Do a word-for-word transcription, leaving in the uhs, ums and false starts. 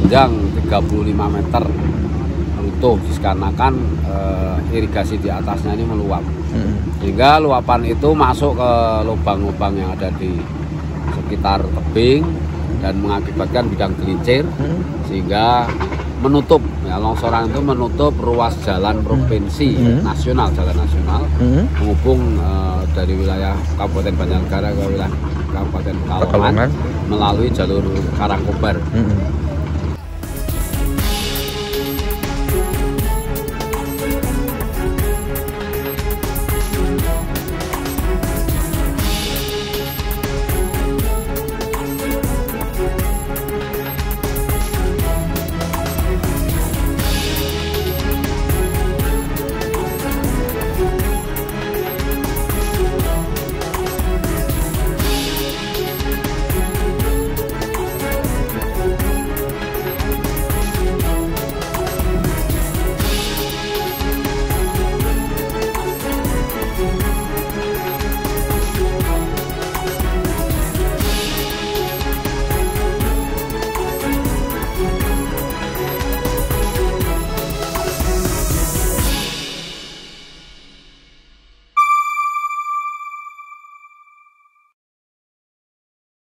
panjang tiga puluh lima meter runtuh dikarenakan eh, irigasi di atasnya ini meluap, hmm. sehingga luapan itu masuk ke lubang-lubang yang ada di sekitar tebing dan mengakibatkan bidang gelincir, hmm. sehingga menutup, ya, longsoran itu menutup ruas jalan provinsi, hmm. nasional, jalan nasional, hmm. menghubung uh, dari wilayah Kabupaten Banjarnegara ke wilayah Kabupaten Pekalongan melalui jalur Karangkobar. Hmm.